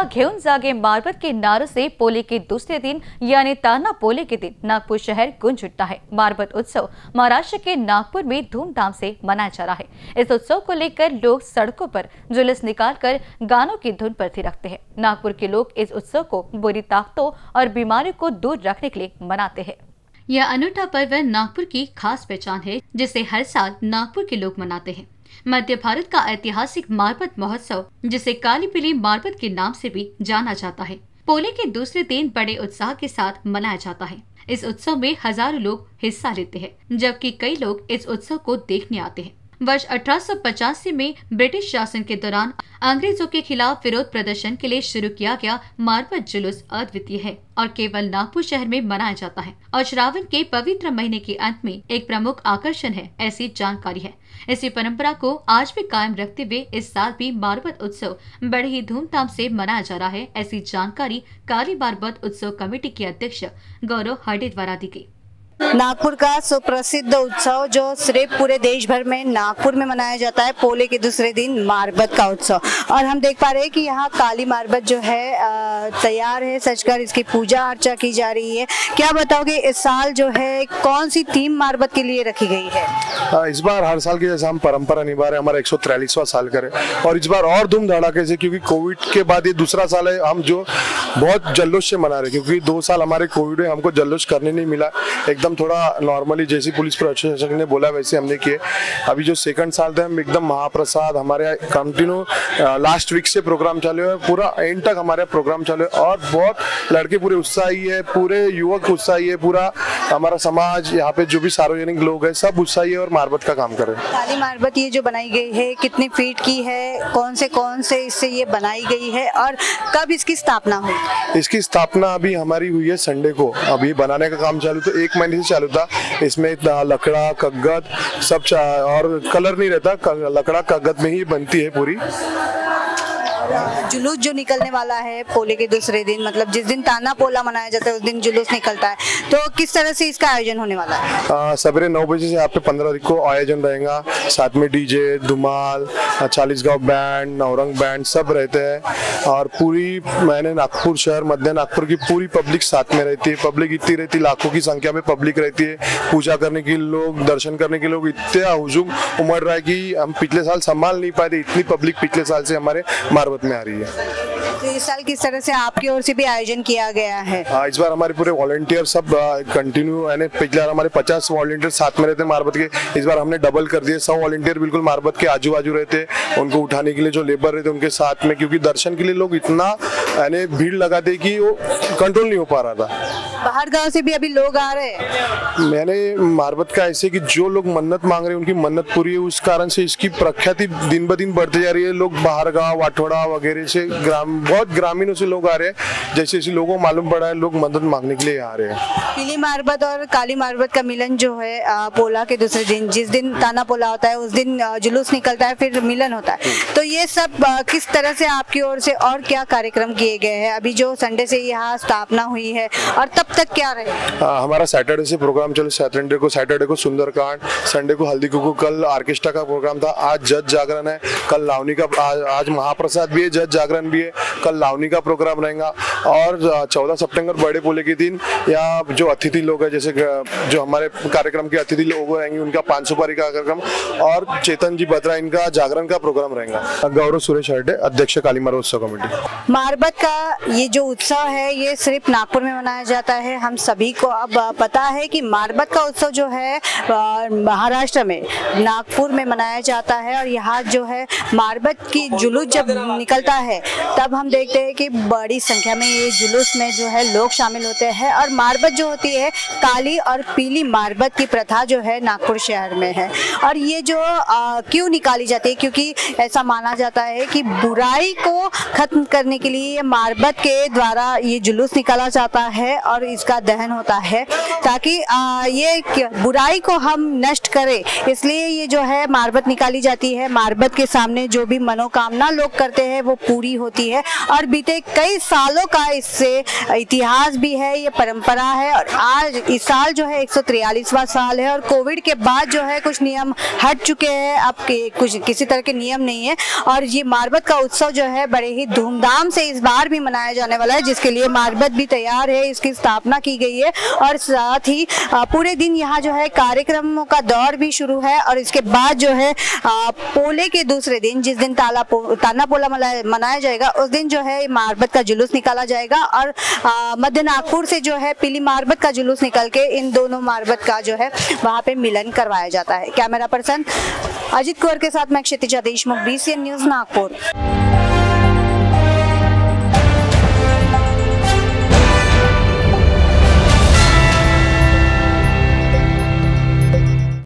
जिल्हा घेऊन जागे मारबत के नारे से पोले के दूसरे दिन यानी ताना पोले के दिन नागपुर शहर गूंज उठता है। मारबत उत्सव महाराष्ट्र के नागपुर में धूमधाम से मनाया जा रहा है। इस उत्सव को लेकर लोग सड़कों पर जुलूस निकालकर गानों की धुन पर थिरकते हैं। नागपुर के लोग इस उत्सव को बुरी ताकतों और बीमारियों को दूर रखने के लिए मनाते हैं। यह अनूठा पर्व नागपुर की खास पहचान है, जिसे हर साल नागपुर के लोग मनाते हैं। मध्य भारत का ऐतिहासिक मारबत महोत्सव, जिसे काली पीली मारबत के नाम से भी जाना जाता है, पोले के दूसरे दिन बड़े उत्साह के साथ मनाया जाता है। इस उत्सव में हजारों लोग हिस्सा लेते हैं, जबकि कई लोग इस उत्सव को देखने आते हैं। वर्ष 1885 में ब्रिटिश शासन के दौरान अंग्रेजों के खिलाफ विरोध प्रदर्शन के लिए शुरू किया गया मारबत जुलूस अद्वितीय है और केवल नागपुर शहर में मनाया जाता है और श्रावण के पवित्र महीने के अंत में एक प्रमुख आकर्षण है, ऐसी जानकारी है। इसी परंपरा को आज भी कायम रखते हुए इस साल भी मारबत उत्सव बड़े ही धूमधाम से मनाया जा रहा है, ऐसी जानकारी काली मारबत उत्सव कमेटी के अध्यक्ष गौरव हार्डी द्वारा दी गई। नागपुर का सुप्रसिद्ध उत्सव जो सिर्फ पूरे देश भर में नागपुर में मनाया जाता है, पोले के दूसरे दिन मारबत का उत्सव। और हम देख पा रहे हैं कि यहाँ काली मारबत जो है तैयार है, सजकर इसकी पूजा अर्चा की जा रही है। क्या बताओगे इस साल जो है कौन सी थीम मारबत के लिए रखी गई है? इस बार हर साल की जैसे हम परंपरा निभा रहे, हमारा 143वां साल का है और इस बार और धूम धड़ाके से, क्योंकि कोविड के बाद ये दूसरा साल है हम जो बहुत जल्लोष से मना रहे, क्योंकि 2 साल हमारे कोविड में हमको जल्लोष करने नहीं मिला। एकदम थोड़ा नॉर्मली जैसे पुलिस प्रशासन ने बोला वैसे हमने किए। अभी जो सेकंड साल था हम एकदम महाप्रसाद, हमारे कंटिन्यू लास्ट वीक से प्रोग्राम चालू है, पूरा एंड तक हमारे प्रोग्राम चालू है और बहुत लड़के पूरे उत्साही है, पूरे युवक उत्साही है, पूरा हमारा समाज यहाँ पे जो भी सार्वजनिक लोग है सब उत्साही है और मारबत का काम कर रहे हैं। काली मारबत ये जो बनाई गई है कितने फीट की है, कौन से इससे ये बनाई गई है और कब इसकी स्थापना हुई? इसकी स्थापना अभी हमारी हुई है संडे को, अभी बनाने का काम चालू तो 1 महीने चालू था। इसमें लकड़ा कगत सब और कलर नहीं रहता, लकड़ा कगत में ही बनती है पूरी। जुलूस जो निकलने वाला है पोले के दूसरे दिन, मतलब जिस दिन ताना पोला मनाया जाता है उस दिन जुलूस निकलता है, तो किस तरह से इसका आयोजन होने वाला है? सवेरे 9 बजे से यहाँ पे 15 तारीख को आयोजन रहेगा। साथ में डीजे, धुमाल, 40 गाँव बैंड, नवरंग बैंड सब रहते हैं और पूरी मैंने नागपुर शहर, मध्य नागपुर की पूरी पब्लिक साथ में रहती है। पब्लिक इतनी रहती है, लाखों की संख्या में पब्लिक रहती है। पूजा करने के लोग, दर्शन करने के लोग, इतना हुजूम उमड़ रहा है कि हम पिछले साल संभाल नहीं पाए थे। इतनी पब्लिक पिछले साल से हमारे मारबत में आ रही है। तो इस साल किस तरह से आपकी ओर से भी आयोजन किया गया है? इस बार हमारे पूरे वॉलंटियर सब कंटिन्यू, यानी पिछले हमारे 50 वॉलंटियर साथ में रहते हैं मारबत के, इस बार हमने डबल कर दिए। 100 वॉलंटियर बिल्कुल मारबत के आजू बाजू रहते हैं, उनको उठाने के लिए जो लेबर रहते हैं उनके साथ में, क्योंकि दर्शन के लिए लोग इतना यानी भीड़ लगाते कि वो कंट्रोल नहीं हो पा रहा था। बाहर गांव से भी अभी लोग आ रहे हैं। मैंने मारबत का ऐसे कि जो लोग मन्नत मांग रहे हैं उनकी मन्नत पूरी है, उस कारण से इसकी प्रख्याति दिन ब दिन बढ़ती जा रही है। लोग बाहर गाँव, वाठोड़ा वगैरह से, बहुत ग्रामीणों से लोग आ रहे हैं। जैसे जैसे लोगों को मालूम पड़ा है लोग मदद मांगने के लिए आ रहे हैं। पीली मारबत और काली मारबत का मिलन जो है पोला के दूसरे दिन, जिस दिन ताना पोला होता है उस दिन जुलूस निकलता है, फिर मिलन होता है। तो ये सब किस तरह से आपकी ओर से और क्या कार्यक्रम किए गए हैं? अभी जो संडे से यहाँ स्थापना हुई है और तब तक क्या रहे? हमारा सैटरडे से प्रोग्राम चलो, सैटरडे को सुंदरकांड, संडे को हल्दी कुकू, कल ऑर्केस्ट्रा का प्रोग्राम था, आज जज जागरण है, कल लावनी का, आज महाप्रसाद भी है, जज जागरण भी है, कल लावनी का प्रोग्राम रहेगा और 14 सितंबर बड़े पोले के दिन यहाँ जो अतिथि लोग हैं, जैसे जो हमारे कार्यक्रम के अतिथि लोग रहेंगे उनका 500 पारी का कार्यक्रम और चेतन जी बत्रा इनका जागरण का प्रोग्राम रहेगा। गौरव सुरेश हड्डे, अध्यक्ष काली मारबत उत्सव कमेटी। मारबत का ये जो उत्सव है ये सिर्फ नागपुर में मनाया जाता है, हम सभी को अब पता है कि मारबत का उत्सव जो है महाराष्ट्र में नागपुर में मनाया जाता है और यहाँ जो है मारबत की जुलूस जब निकलता है तब हम देखते हैं कि बड़ी संख्या में ये जुलूस में जो है लोग शामिल होते हैं। और मारबत जो होती है काली और पीली मारबत की प्रथा जो है नागपुर शहर में है और ये जो क्यों निकाली जाती है, क्योंकि ऐसा माना जाता है कि बुराई को खत्म करने के लिए मारबत के द्वारा ये जुलूस निकाला जाता है और इस का दहन होता है, ताकि ये बुराई को हम नष्ट करें, इसलिए ये जो है मार्बत निकाली जाती है। मार्बत के सामने जो भी मनोकामना लोग करते हैं वो पूरी होती है और बीते कई सालों का इससे इतिहास भी है, ये परंपरा है। और आज इस साल जो है 143वां साल है और कोविड के बाद जो है कुछ नियम हट चुके हैं, अब कुछ किसी तरह के नियम नहीं है और ये मार्बत का उत्सव जो है बड़े ही धूमधाम से इस बार भी मनाया जाने वाला है, जिसके लिए मार्बत भी तैयार है, इसकी स्थापना की गई है। और साथ ही पूरे दिन यहाँ जो है कार्यक्रमों का दौर भी शुरू है और इसके बाद जो है पोले के दूसरे दिन, जिस दिन ताना पोला मनाया जाएगा, उस दिन जो है मार्बत का जुलूस निकाला जाएगा और मध्य नागपुर से जो है पीली मार्बत का जुलूस निकल के इन दोनों मार्बत का जो है वहाँ पे मिलन करवाया जाता है। कैमरा पर्सन अजित कौर के साथ मैं क्षितिजा देशमुख, INBCN न्यूज़ नागपुर।